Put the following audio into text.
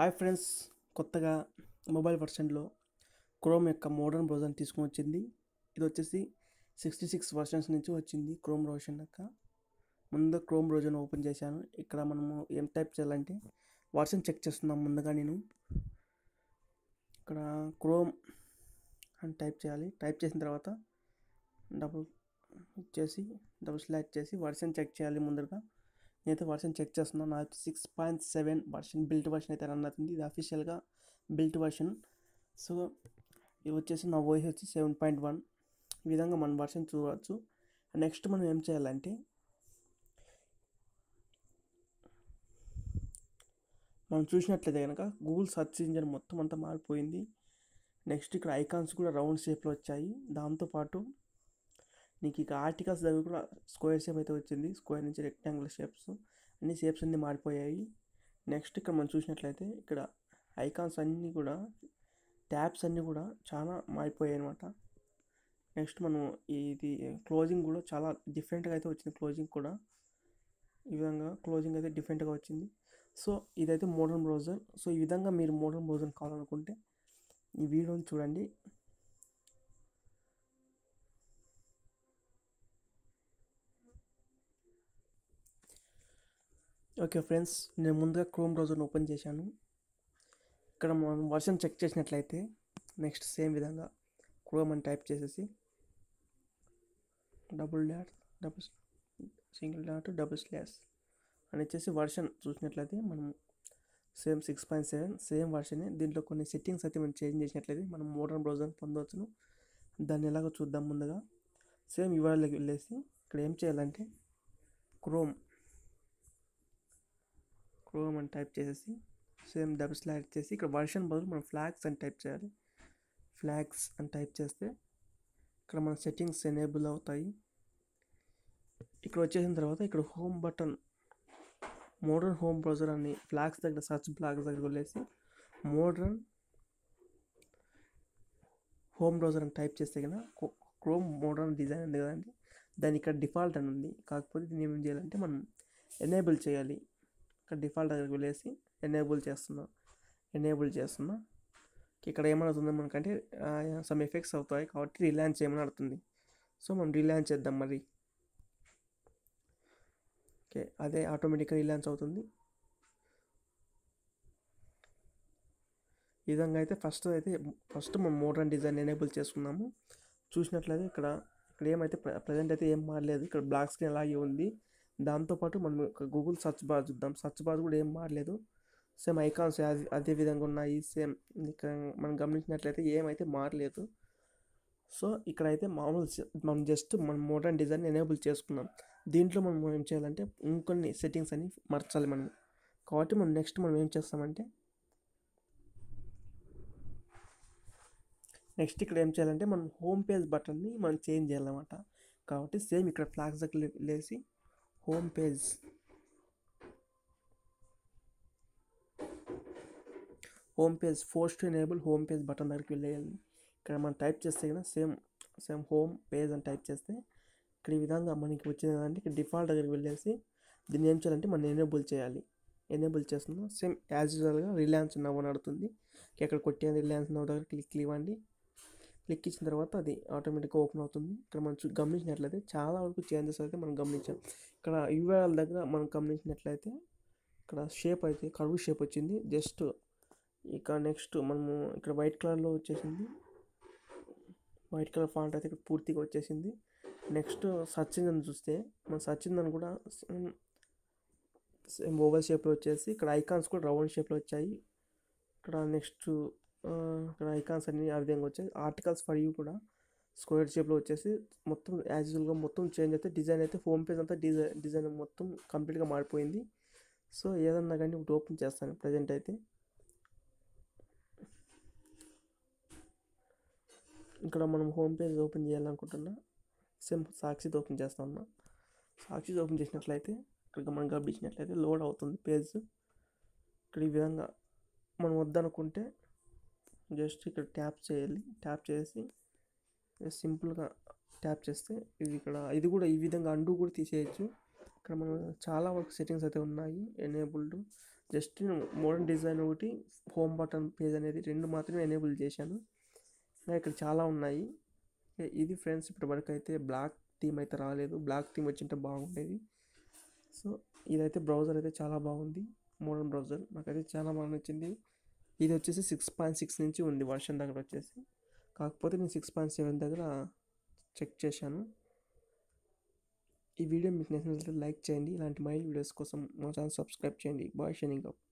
Hi friends, కొత్తగా mobile వర్షన్లో Chrome యొక్క మోడర్న్ బ్రౌజర్ని తీసుకుని వచ్చింది. ఇది వచ్చేసి 66 వర్షన్స్ నుంచి వచ్చింది క్రోమ్ బ్రౌజర్ యొక్క. ముందు క్రోమ్ బ్రౌజర్ని ఓపెన్ చేశాను. ఇక్కడ మనము ఏం టైప్ చేయాలంటే వర్షన్ చెక్ చేస్తున్నాం. ముందుగా నేను ఇక్కడ క్రోమ్ అని టైప్ చేయాలి. టైప్ చేసిన తర్వాత డబుల్ స్లాష్ చేసి వర్షన్ చెక్ చేయాలి. ముందుగా నేనైతే వర్షన్ చెక్ చేస్తున్నాను. నాకు 6.7 వర్షన్, బిల్ట్ వర్షన్ అయితే రన్ అవుతుంది. ఇది అఫీషియల్గా బిల్ట్ వర్షన్. సో ఇది వచ్చేసి నా వాయిస్ వచ్చి 7.1. ఈ విధంగా మనం వర్షన్ చూడవచ్చు. నెక్స్ట్ మనం ఏం చేయాలంటే మనం చూసినట్లయితే కనుక గూగుల్ సెర్చ్ ఇంజిన్ మొత్తం అంతా మారిపోయింది. నెక్స్ట్ ఇక్కడ ఐకాన్స్ కూడా రౌండ్ షేప్లో వచ్చాయి. దాంతోపాటు నీకు ఇక ఆర్టికల్స్ దగ్గర కూడా స్క్వేర్ షేప్ అయితే వచ్చింది. స్క్వేర్ నుంచి రెక్టాంగులర్ షేప్స్, అన్ని షేప్స్ అన్నీ మారిపోయాయి. నెక్స్ట్ ఇక్కడ మనం చూసినట్లయితే ఇక్కడ ఐకాన్స్ అన్నీ కూడా, ట్యాబ్స్ అన్నీ కూడా చాలా మారిపోయాయి అనమాట. నెక్స్ట్ మనం ఇది క్లోజింగ్ కూడా చాలా డిఫరెంట్గా అయితే వచ్చింది. క్లోజింగ్ కూడా ఈ విధంగా క్లోజింగ్ అయితే డిఫరెంట్గా వచ్చింది. సో ఇదైతే మోడర్న్ బ్రౌజర్. సో ఈ విధంగా మీరు మోడర్న్ బ్రౌజర్ కావాలనుకుంటే ఈ వీడియోని చూడండి. ఓకే ఫ్రెండ్స్, నేను ముందుగా క్రోమ్ బ్రౌజర్ని ఓపెన్ చేశాను. ఇక్కడ మనం వర్షన్ చెక్ చేసినట్లయితే నెక్స్ట్ సేమ్ విధంగా క్రోమ్ అని టైప్ చేసేసి //// అని ఇచ్చేసి వర్షన్ చూసినట్లయితే మనం సేమ్ 6.7 సేమ్ వర్షనే. దీంట్లో కొన్ని సెట్టింగ్స్ అయితే మనం చేంజ్ చేసినట్లయితే మనం మోడర్న్ బ్రౌజర్ని పొందవచ్చును. దాన్ని ఎలాగో చూద్దాం. ముందుగా సేమ్ యూఆర్ఎల్కి వెళ్ళేసి ఇక్కడ ఏం చేయాలంటే క్రోమ్ అని టైప్ చేసేసి సేమ్ // చేసి ఇక్కడ వర్షన్ బదులు మనం ఫ్లాగ్స్ అని టైప్ చేయాలి. ఫ్లాగ్స్ అని టైప్ చేస్తే ఇక్కడ మన సెట్టింగ్స్ ఎనేబుల్ అవుతాయి. ఇక్కడ వచ్చేసిన తర్వాత ఇక్కడ home button, modern home browser అని ఫ్లాగ్స్ దగ్గర, సర్చ్ ఫ్లాగ్స్ దగ్గర వెళ్ళేసి మోడర్న్ హోమ్ బ్రౌజర్ అని టైప్ చేస్తే కదా క్రోమ్ మోడర్న్ డిజైన్ ఉంది కదండి, దాని ఇక్కడ డిఫాల్ట్ అని ఉంది. కాకపోతే దీన్ని ఏం చేయాలంటే మనం ఎనేబుల్ చేయాలి. ఇక్కడ డిఫాల్ట్ దగ్గరికి వెళ్ళేసి ఎనేబుల్ చేస్తున్నా. ఇక్కడ ఏమవుతుంది మనకంటే సమ్ ఎఫెక్ట్స్ అవుతాయి కాబట్టి రిలాన్స్ చేయమని అడుగుతుంది. సో మనం రిలాన్స్ చేద్దాం. మరి ఓకే, అదే ఆటోమేటిక్గా రిలాన్స్ అవుతుంది. ఈ విధంగా అయితే ఫస్ట్ మనం మోడర్న్ డిజైన్ ఎనేబుల్ చేసుకున్నాము. చూసినట్లయితే ఇక్కడ ఏమైతే ప్రజెంట్ అయితే ఏం మారలేదు. ఇక్కడ బ్లాక్ స్క్రీన్ అలాగే ఉంది. దాంతోపాటు మనం గూగుల్ సెర్చ్ బార్ చూద్దాం. సెర్చ్ బార్ కూడా ఏం మారలేదు. సేమ్ ఐకాన్స్ అదే విధంగా ఉన్నాయి. సేమ్ ఇక్కడ మనం గమనించినట్లయితే ఏమైతే మారలేదు. సో ఇక్కడైతే మనం జస్ట్ మనం మోడర్న్ డిజైన్ ఎనేబుల్ చేసుకున్నాం. దీంట్లో మనం ఏం చేయాలంటే ఇంకొన్ని సెట్టింగ్స్ అని మార్చాలి మనం. కాబట్టి మనం నెక్స్ట్ మనం ఏం చేస్తామంటే నెక్స్ట్ ఇక్కడ ఏం చేయాలంటే మనం హోమ్ పేజ్ బటన్ని మనం చేంజ్ చేయాలన్నమాట. కాబట్టి సేమ్ ఇక్కడ ఫ్లాగ్స్ దగ్గర లేసి home page force to enable home page button దగ్గరికి వెళ్ళేయాలి. ఇక్కడ మనం టైప్ చేస్తే కదా సేమ్ హోమ్ పేజ్ అని టైప్ చేస్తే ఇక్కడ ఈ విధంగా మనకి వచ్చింది కదంటే ఇక్కడ డిఫాల్ట్ దగ్గరికి వెళ్ళేసి దీన్ని ఏం చేయాలంటే మనం ఎనేబుల్ చేయాలి. ఎనేబుల్ చేస్తున్నాం. సేమ్ యాజ్ యూజువల్గా రిలయన్స్ నౌ అని అడుగుతుంది. ఇక్కడ కొట్టేది రిలయన్స్ నౌ దగ్గర క్లిక్ ఇవ్వండి. క్లిక్ ఇచ్చిన తర్వాత అది ఆటోమేటిక్గా ఓపెన్ అవుతుంది. ఇక్కడ మనం గమనించినట్లయితే చాలా వరకు చేంజెస్ అయితే మనం గమనించాం. ఇక్కడ యూఆర్ఎల్ దగ్గర మనం గమనించినట్లయితే ఇక్కడ షేప్ అయితే కర్వ్ షేప్ వచ్చింది జస్ట్. ఇక నెక్స్ట్ మనము ఇక్కడ వైట్ కలర్లో వచ్చేసింది. వైట్ కలర్ ఫాంట్ అయితే ఇక్కడ పూర్తిగా వచ్చేసింది. నెక్స్ట్ సర్చ్ ఇంజిన్ చూస్తే మనం సర్చ్ ఇంజిన్ కూడా సేమ్ ఓవల్ షేప్లో వచ్చేసి ఇక్కడ ఐకాన్స్ కూడా రౌండ్ షేప్లో వచ్చాయి. ఇక్కడ నెక్స్ట్ ఇక్కడ ఐకాన్స్ అన్ని ఆ విధంగా వచ్చాయి. ఆర్టికల్స్ ఫర్ యూ కూడా స్క్వేర్ షేప్లో వచ్చేసి మొత్తం యాజ్ యూజువల్గా మొత్తం చేంజ్ అయితే డిజైన్ అయితే హోమ్ పేజ్ అంతా డిజైన్ మొత్తం కంప్లీట్గా మారిపోయింది. సో ఏదన్నా కానీ ఇప్పుడు ఓపెన్ చేస్తాను ప్రజెంట్ అయితే. ఇక్కడ మనం హోమ్ పేజ్ ఓపెన్ చేయాలనుకుంటున్నా. సేమ్ సాక్షిది ఓపెన్ చేస్తామన్నా. సాక్షిది ఓపెన్ చేసినట్లయితే ఇక్కడ మనం గమనించినట్లయితే లోడ్ అవుతుంది పేజ్. ఇక్కడ ఈ విధంగా మనం వద్దనుకుంటే జస్ట్ ఇక్కడ ట్యాప్ చేయాలి. ట్యాప్ చేసి సింపుల్గా ట్యాప్ చేస్తే ఇది ఇక్కడ ఇది కూడా ఈ విధంగా అండు కూడా తీసేయచ్చు. ఇక్కడ మనం చాలా వరకు సెట్టింగ్స్ అయితే ఉన్నాయి. ఎనేబుల్డ్ just modern design ఒకటి home button page అనేది రెండు మాత్రమే enable చేశాను ఇక్కడ చాలా ఉన్నాయి ఇది friends ఇప్పటివరకు అయితే black theme అయితే రాలేదు black theme వచ్చింటే బాగుండేది సో ఇదైతే browser అయితే చాలా బాగుంది modern browser నాకైతే చాలా బాగా నచ్చింది ఇది వచ్చేసి 6.6 నుంచి ఉంది version దగ్గర వచ్చేసి కాకపోతే నేను 6.7 దగ్గర చెక్ చేశాను ఈ వీడియో మీకు నచ్చినట్లయితే లైక్ చేయండి ఇలాంటి మరిన్ని వీడియోస్ కోసం మా ఛానల్ సబ్స్క్రైబ్ చేయండి బాయ్ షైనింగ్ అప్